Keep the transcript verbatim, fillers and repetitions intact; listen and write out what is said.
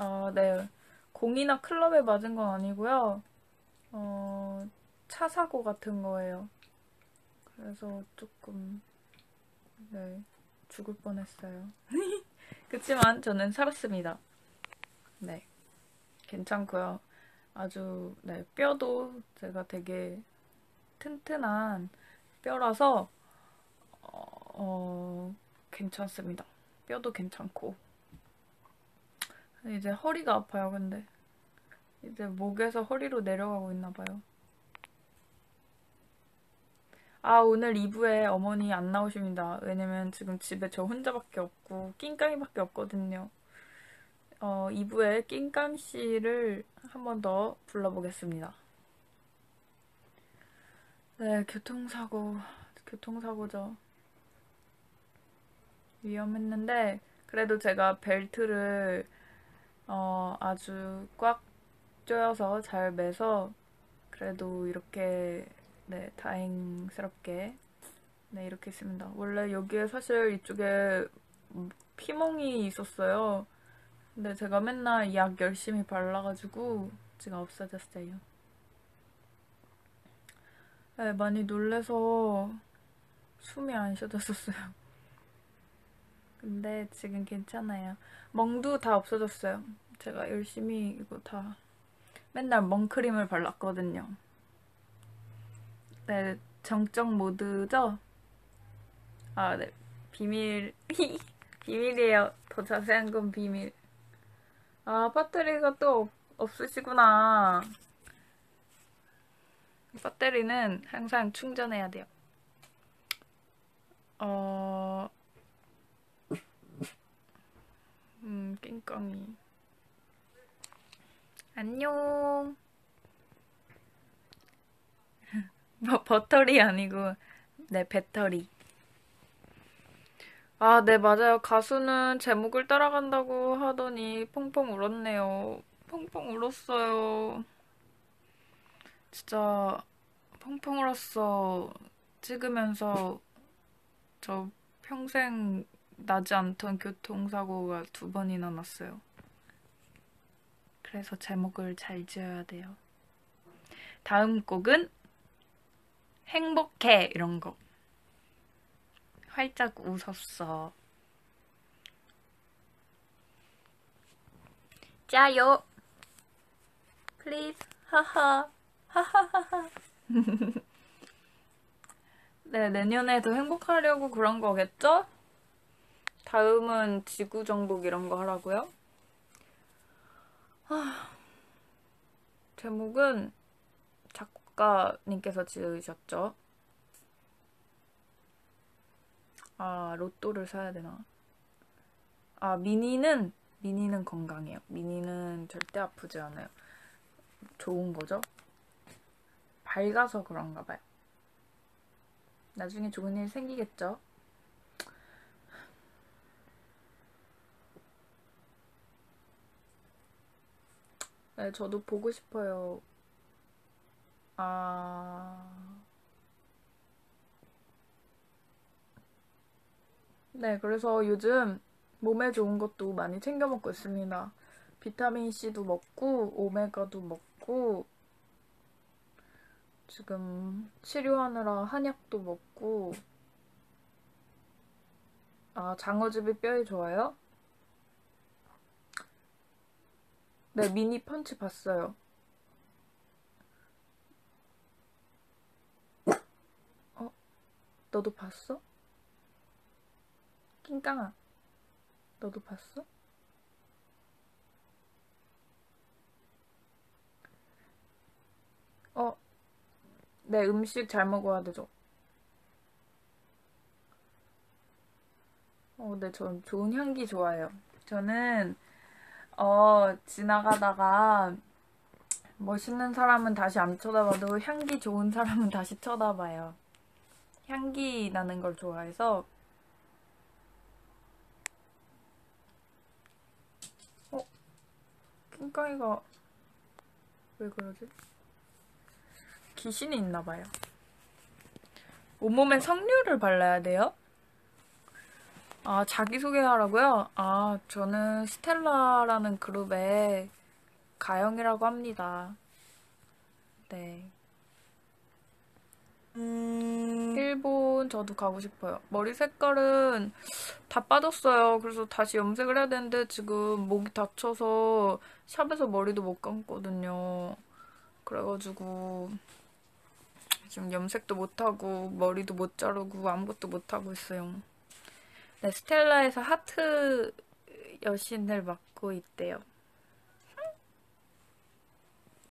어, 네. 공이나 클럽에 맞은 건 아니고요. 어, 차 사고 같은 거예요. 그래서 조금 네, 죽을 뻔했어요. 그치만 저는 살았습니다. 네, 괜찮고요. 아주 네, 뼈도 제가 되게 튼튼한 뼈라서 어, 어, 괜찮습니다. 뼈도 괜찮고 이제 허리가 아파요. 근데 이제 목에서 허리로 내려가고 있나봐요. 아, 오늘 이 부에 어머니 안 나오십니다. 왜냐면 지금 집에 저 혼자밖에 없고 낑깡이밖에 없거든요. 어, 이 부에 낑깡씨를 한 번 더 불러보겠습니다. 네, 교통사고, 교통사고죠. 위험했는데 그래도 제가 벨트를 어, 아주 꽉 조여서 잘 매서 그래도 이렇게 네, 다행스럽게 네, 이렇게 있습니다. 원래 여기에 사실 이쪽에 피멍이 있었어요. 근데 제가 맨날 약 열심히 발라가지고 지가 없어졌어요. 네, 많이 놀래서 숨이 안 쉬어졌었어요. 근데 지금 괜찮아요. 멍도 다 없어졌어요. 제가 열심히 이거 다 맨날 멍크림을 발랐거든요. 네, 정적 모드죠? 아, 네. 비밀. 비밀이에요. 더 자세한 건 비밀. 아, 배터리가 또 없으시구나. 배터리는 항상 충전해야 돼요. 어... 음, 깽깡이. 안녕. 버, 버터리 아니고 네, 배터리. 아, 네, 맞아요. 가수는 제목을 따라간다고 하더니 펑펑 울었네요. 펑펑 울었어요. 진짜 펑펑 울었어 찍으면서 저 평생 나지 않던 교통사고가 두 번이나 났어요. 그래서 제목을 잘 지어야 돼요. 다음 곡은 행복해 이런 거. 활짝 웃었어. 짜요. Please. 하하. 하하하하. 네, 내년에 더 행복하려고 그런 거겠죠? 다음은 지구 정복 이런 거 하라고요? 아, 제목은 작가님께서 지으셨죠? 아, 로또를 사야 되나? 아, 미니는 미니는 건강해요. 미니는 절대 아프지 않아요. 좋은 거죠? 밝아서 그런가 봐요. 나중에 좋은 일 생기겠죠? 네, 저도 보고 싶어요. 아... 네, 그래서 요즘 몸에 좋은 것도 많이 챙겨 먹고 있습니다. 비타민C도 먹고 오메가도 먹고 지금 치료하느라 한약도 먹고. 아, 장어즙이 뼈에 좋아요? 네, 미니 펀치 봤어요. 어? 너도 봤어? 낑깡아, 너도 봤어? 어, 네, 음식 잘 먹어야 되죠. 어, 네, 전 좋은 향기 좋아해요. 저는 어, 지나가다가 멋있는 사람은 다시 안 쳐다봐도 향기 좋은 사람은 다시 쳐다봐요. 향기 나는 걸 좋아해서. 낑깡이가 왜 그러지? 귀신이 있나봐요. 온몸에 석류를 발라야 돼요? 아, 자기소개하라고요? 아, 저는 스텔라라는 그룹의 가영이라고 합니다. 네. 음... 일본 저도 가고 싶어요. 머리 색깔은 다 빠졌어요. 그래서 다시 염색을 해야 되는데 지금 목이 다쳐서 샵에서 머리도 못 감거든요. 그래가지고 지금 염색도 못하고 머리도 못 자르고 아무것도 못하고 있어요. 네, 스텔라에서 하트 여신을 맡고 있대요.